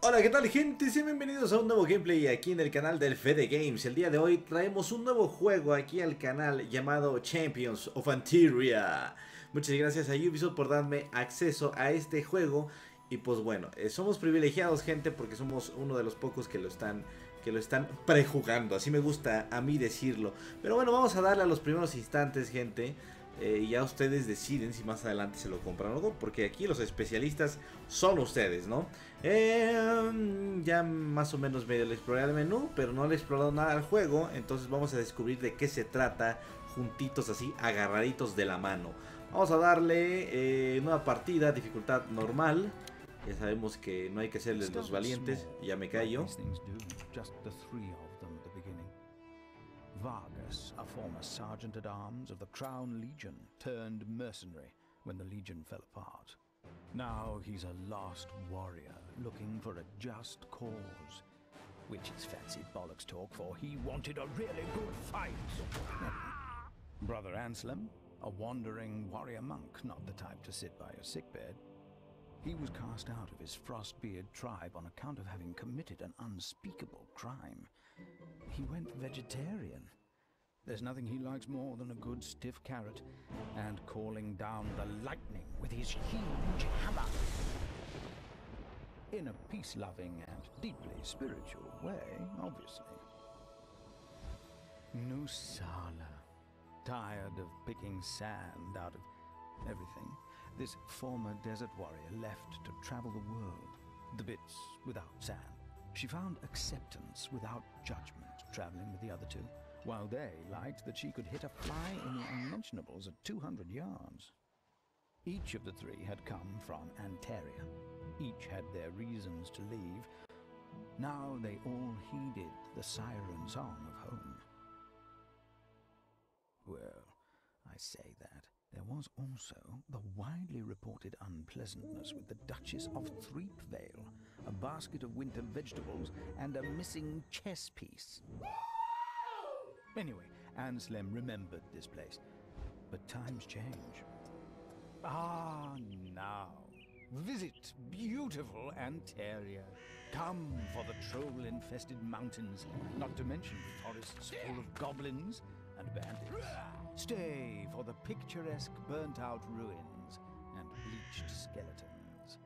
Hola, ¿qué tal gente? Sean bienvenidos a un nuevo gameplay aquí en el canal del Fedegames. El día de hoy traemos un nuevo juego aquí al canal llamado Champions of Anteria. Muchas gracias a Ubisoft por darme acceso a este juego. Y pues bueno, somos privilegiados, gente, porque somos uno de los pocos que lo están prejugando. Así me gusta a mí decirlo. Pero bueno, vamos a darle a los primeros instantes, gente. Y ya ustedes deciden si más adelante se lo compran o no, porque aquí los especialistas son ustedes, ¿no? Ya más o menos medio le exploré el menú, pero no le he explorado nada al juego. Entonces vamos a descubrir de qué se trata, juntitos así, agarraditos de la mano. Vamos a darle nueva partida, dificultad normal. Ya sabemos que no hay que serles los valientes. Ya me callo. Vargas, a former sergeant-at-arms of the Crown Legion, turned mercenary when the Legion fell apart. Now he's a last warrior looking for a just cause, which is fancy bollocks talk, for he wanted a really good fight. Brother Anselm, a wandering warrior monk, not the type to sit by your sickbed, he was cast out of his Frostbeard tribe on account of having committed an unspeakable crime. He went vegetarian. There's nothing he likes more than a good stiff carrot and calling down the lightning with his huge hammer. In a peace-loving and deeply spiritual way, obviously. Nusala, tired of picking sand out of everything, this former desert warrior left to travel the world, the bits without sand. She found acceptance without judgment traveling with the other two, while they liked that she could hit a fly in the unmentionables at 200 yards. Each of the three had come from Anteria. Each had their reasons to leave. Now they all heeded the siren song of home. Well, I say that. There was also the widely reported unpleasantness with the Duchess of Threepvale, a basket of winter vegetables, and a missing chess piece. Anyway, Anselm remembered this place. But times change. Ah, now. Visit beautiful Anteria. Come for the troll-infested mountains, not to mention forests full of goblins and bandits. Stay for the picturesque burnt-out ruins and bleached skeletons.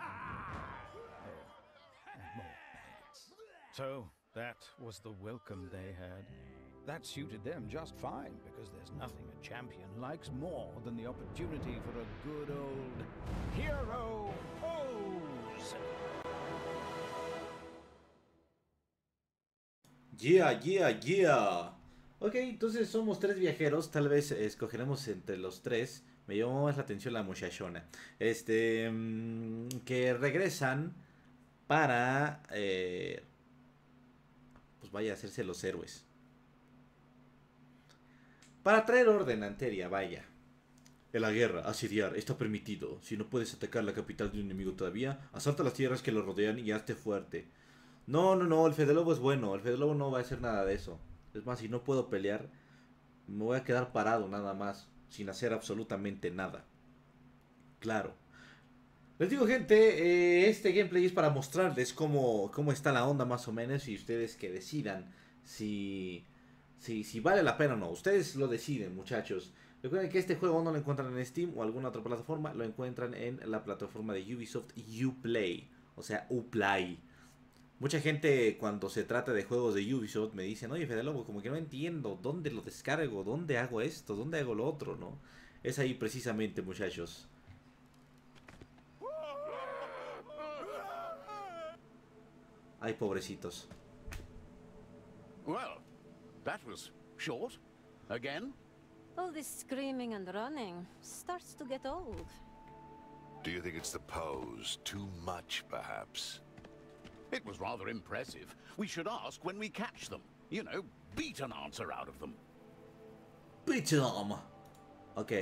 And more bandits. So that was the welcome they had. That suited them just fine, because there's nothing a champion likes more than the opportunity for a good old hero pose. Yeah, yeah, yeah. Ok, entonces somos tres viajeros, tal vez escogeremos entre los tres. Me llamó más la atención la muchachona. Que regresan para... pues vaya a hacerse los héroes. Para traer orden a Anteria, vaya. En la guerra, asediar, está permitido. Si no puedes atacar la capital de un enemigo todavía, asalta las tierras que lo rodean y hazte fuerte. No, no, no, el Fedelobo es bueno. El Fedelobo no va a hacer nada de eso. Es más, si no puedo pelear, me voy a quedar parado nada más, sin hacer absolutamente nada. Claro. Les digo, gente, este gameplay es para mostrarles cómo está la onda más o menos. Y ustedes que decidan si vale la pena o no. Ustedes lo deciden, muchachos. Recuerden que este juego no lo encuentran en Steam o alguna otra plataforma. Lo encuentran en la plataforma de Ubisoft Uplay. O sea, Uplay. Mucha gente cuando se trata de juegos de Ubisoft me dicen: oye, Fedelobo, como que no entiendo, ¿dónde lo descargo? ¿Dónde hago esto? ¿Dónde hago lo otro? ¿No? Es ahí precisamente, muchachos. Ay, pobrecitos. Well, that was short. Again. All this screaming and running starts to get old. Do you think it's the pose? Too much, perhaps. It was rather impressive. We should ask when we catch them. You know, beat an answer out of them. Beat them. Ok.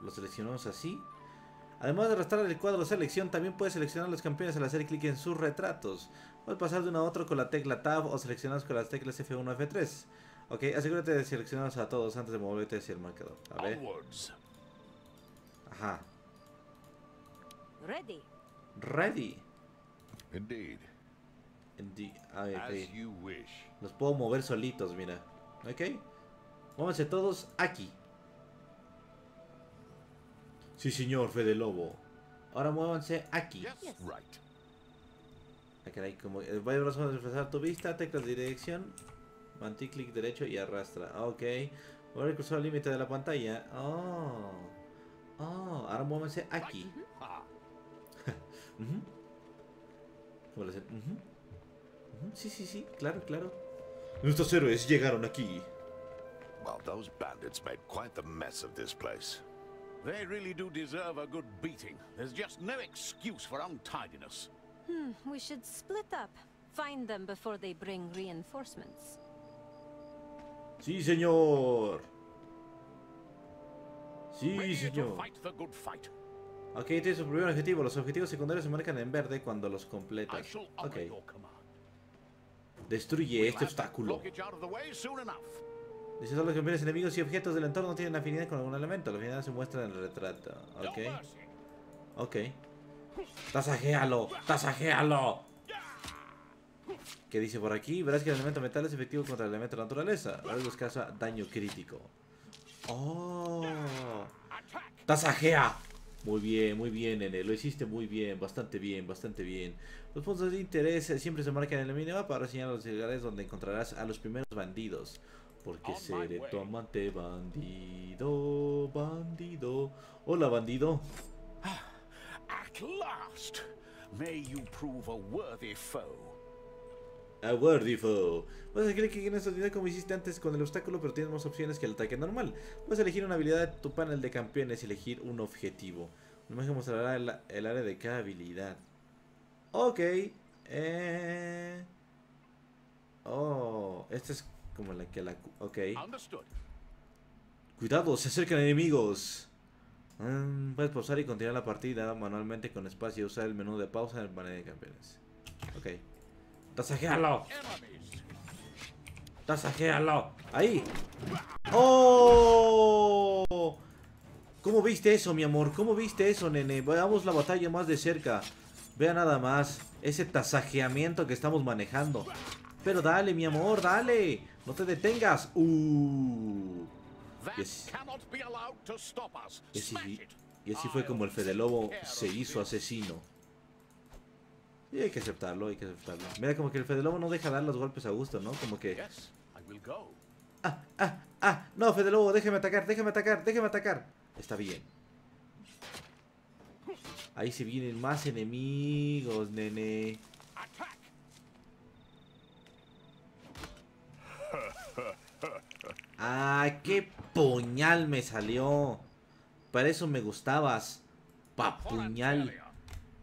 Lo seleccionamos así. Además de arrastrar el cuadro de selección, también puedes seleccionar los campeones al hacer clic en sus retratos. Puedes pasar de uno a otro con la tecla Tab o seleccionarlos con las teclas F1 o F3. Ok, asegúrate de seleccionarlos a todos antes de moverte hacia el marcador. A ver. Ajá. Ready. Indeed. Indeed. Ay, okay. As you wish. Los puedo mover solitos, mira. Ok. Móvense todos aquí. Sí, señor Fedelobo. Ahora muévanse aquí. Yes. Right. Caray, como el varios brazos para desplazar tu vista, teclas de dirección, clic derecho y arrastra. Ok. Voy a cruzar el límite de la pantalla. Oh. Oh. Ahora muévanse aquí. Uh-huh. Uh-huh. Sí, sí, sí. Claro, claro. Nuestros héroes llegaron aquí. Well, those bandits made quite the mess of this place. They really do deserve a good beating. There's just no excuse for untidiness. Hmm, we should split up. Find them before they bring reinforcements. Sí, señor. Sí, señor. Ok, este es su primer objetivo. Los objetivos secundarios se marcan en verde cuando los completas. Ok. Destruye este obstáculo. Dice todos los campeones enemigos y objetos del entorno tienen afinidad con algún elemento. La afinidad se muestra en el retrato. Ok. Ok. ¡Tasajéalo! ¡Tasajéalo! ¿Qué dice por aquí? Verás que el elemento metal es efectivo contra el elemento naturaleza. Ahora les causa daño crítico. ¡Oh! ¡Tasajea! Muy bien, nene. Lo hiciste muy bien. Bastante bien, bastante bien. Los puntos de interés siempre se marcan en el minimapa para señalar los lugares donde encontrarás a los primeros bandidos. Porque seré tu amante, bandido, bandido. Hola, bandido. At last, may you prove a worthy foe. A worthy foe. Vas a creer que en esta unidad como hiciste antes con el obstáculo, pero tienes más opciones que el ataque normal. Puedes elegir una habilidad de tu panel de campeones y elegir un objetivo. Nomás que mostrará el área de cada habilidad. Ok. Oh, esta es como la que la... Ok. Cuidado, se acercan enemigos. Puedes pausar y continuar la partida manualmente con espacio y usar el menú de pausa en el panel de campeones. Ok. ¡Tasajéalo! ¡Tasajéalo! ¡Ahí! ¡Oh! ¿Cómo viste eso, mi amor? ¿Cómo viste eso, nene? Veamos la batalla más de cerca. Vea nada más ese tasajeamiento que estamos manejando. Pero dale, mi amor, dale. No te detengas. Y así fue como el Fedelobo se hizo asesino. Y hay que aceptarlo, hay que aceptarlo. Mira, como que el Fedelobo no deja dar los golpes a gusto, ¿no? Como que... No, Fedelobo, déjame atacar, déjame atacar, déjame atacar. Está bien. Ahí se vienen más enemigos, nene. ¡Ah, qué puñal me salió! Para eso me gustabas. ¡Papuñal!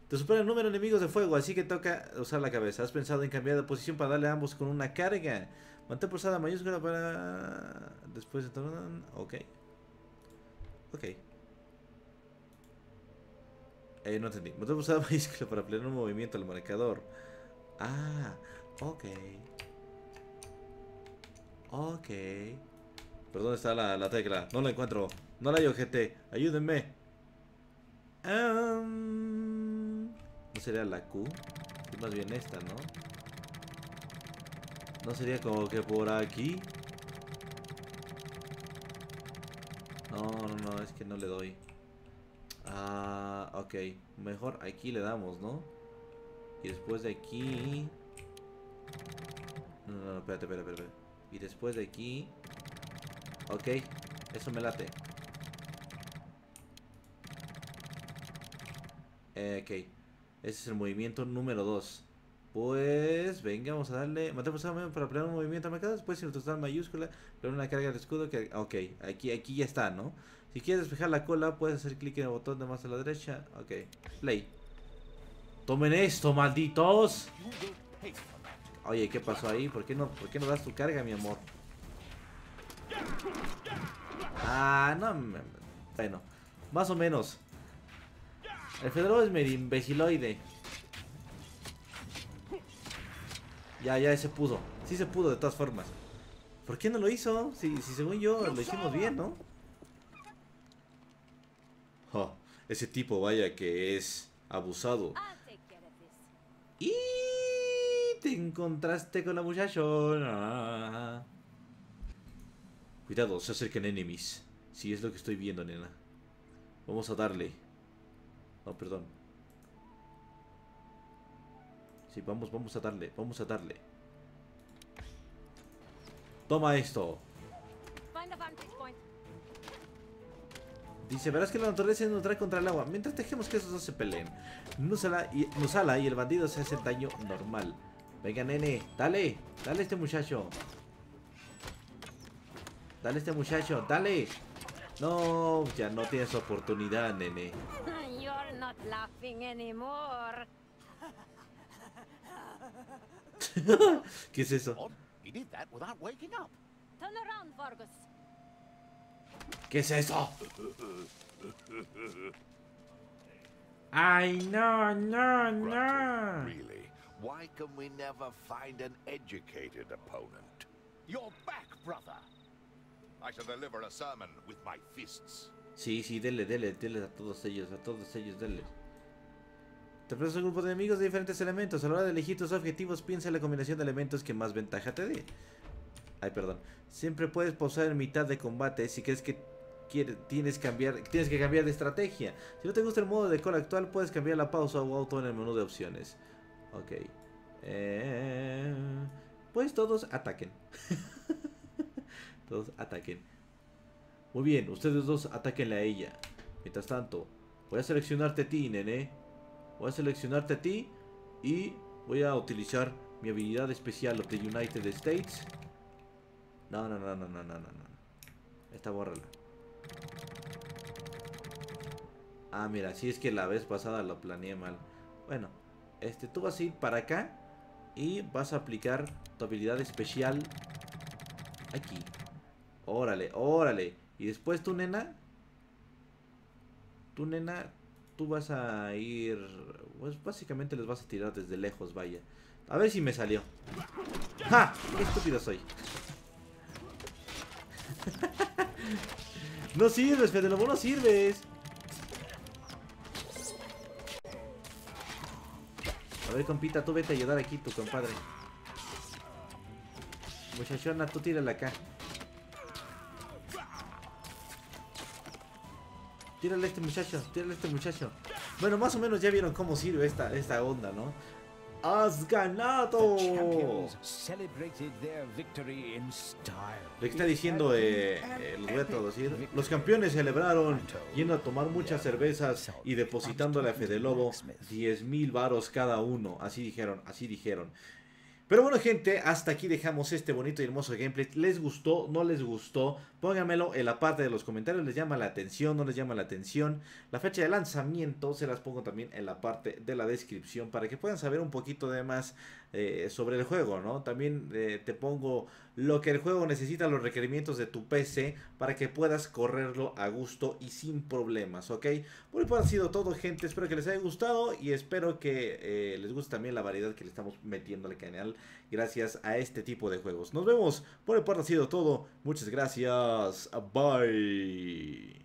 Te supera el número de enemigos de fuego, así que toca usar la cabeza. ¿Has pensado en cambiar de posición para darle a ambos con una carga? Mantén pulsada mayúscula para... Después de... Ok. Ok. No entendí. Mantén pulsada mayúscula para planear un movimiento al marcador. Ah, ok. Ok. ¿Pero dónde está la tecla? No la encuentro. No la hay, ojete. Ayúdenme. ¿No sería la Q? Es más bien esta, ¿no? ¿No sería como que por aquí? No, no, no. Es que no le doy. Ah, ok. Mejor aquí le damos, ¿no? Y después de aquí... No, no, no. Espérate, espérate, espérate. Y después de aquí... Ok, eso me late. Ok, ese es el movimiento número 2. Pues, venga, vamos a darle... Matemos a para planear un movimiento a mercado. Después, sin utilizar mayúscula, pero una carga de escudo que... Ok, aquí ya está, ¿no? Si quieres despejar la cola, puedes hacer clic en el botón de más a la derecha. Ok, play. ¡Tomen esto, malditos! Oye, ¿qué pasó ahí? ¿Por qué no das tu carga, mi amor? Ah, no. Bueno, más o menos. El Fedelobo es medio imbegiloide. Ya, ya se pudo. Sí se pudo de todas formas. ¿Por qué no lo hizo? Si según yo lo hicimos bien, ¿no? Oh, ese tipo, vaya que es abusado. Y te encontraste con la muchachona. Cuidado, se acercan enemies. Sí, es lo que estoy viendo, nena. Vamos a darle. No, perdón. Sí, vamos a darle, vamos a darle. Toma esto. Dice, verás que la naturaleza es neutral contra el agua. Mientras dejemos que esos dos se peleen, Nusala y el bandido se hacen daño normal. Venga, nene, dale, dale a este muchacho. Dale a este muchacho, dale. No, ya no tienes oportunidad, nene. You're not laughing anymore. ¿Qué es eso? Turn around, Vargas. ¿Qué es eso? Ay, no, no, no. Really? Why can we never find an educated opponent? You're back, brother. I shall deliver a sermon with my fists. Sí, sí, dele, dele, dele a todos ellos, dele. Te presentas un grupo de enemigos de diferentes elementos. A la hora de elegir tus objetivos, piensa en la combinación de elementos que más ventaja te dé. Ay, perdón. Siempre puedes pausar en mitad de combate si crees que tienes que cambiar de estrategia. Si no te gusta el modo de call actual, puedes cambiar la pausa o auto en el menú de opciones. Ok. Pues todos ataquen. Todos ataquen. Muy bien, ustedes dos ataquen a ella. Mientras tanto, voy a seleccionarte a ti, nene. Voy a seleccionarte a ti y voy a utilizar mi habilidad especial of the United States. No, no, no, no, no, no, no, no. Esta bórrala. Ah, mira, si es que la vez pasada lo planeé mal. Bueno, tú vas a ir para acá y vas a aplicar tu habilidad especial aquí. Órale, órale. Y después tu nena. Tu nena, tú vas a ir... Pues básicamente les vas a tirar desde lejos, vaya. A ver si me salió. ¡Ja! ¡Qué estúpido soy! No sirves, Fedelobo, no sirves. A ver, compita, tú vete a ayudar aquí, tu compadre. Muchachona, tú tírala acá. Tírale a este muchacho, tírale a este muchacho. Bueno, más o menos ya vieron cómo sirve esta onda, ¿no? ¡Has ganado! Lo que está diciendo el reto, ¿sí? Los campeones celebraron yendo a tomar muchas cervezas y depositándole a Fedelobo 10.000 varos cada uno. Así dijeron, así dijeron. Pero bueno, gente, hasta aquí dejamos este bonito y hermoso gameplay. ¿Les gustó? ¿No les gustó? Pónganmelo en la parte de los comentarios. ¿Les llama la atención? ¿No les llama la atención? La fecha de lanzamiento se las pongo también en la parte de la descripción para que puedan saber un poquito de más sobre el juego, ¿no? También te pongo lo que el juego necesita, los requerimientos de tu PC para que puedas correrlo a gusto y sin problemas, ¿ok? Bueno, pues ha sido todo, gente. Espero que les haya gustado y espero que les guste también la variedad que le estamos metiendo al canal. Gracias a este tipo de juegos. Nos vemos. Por el parte ha sido todo. Muchas gracias. Bye.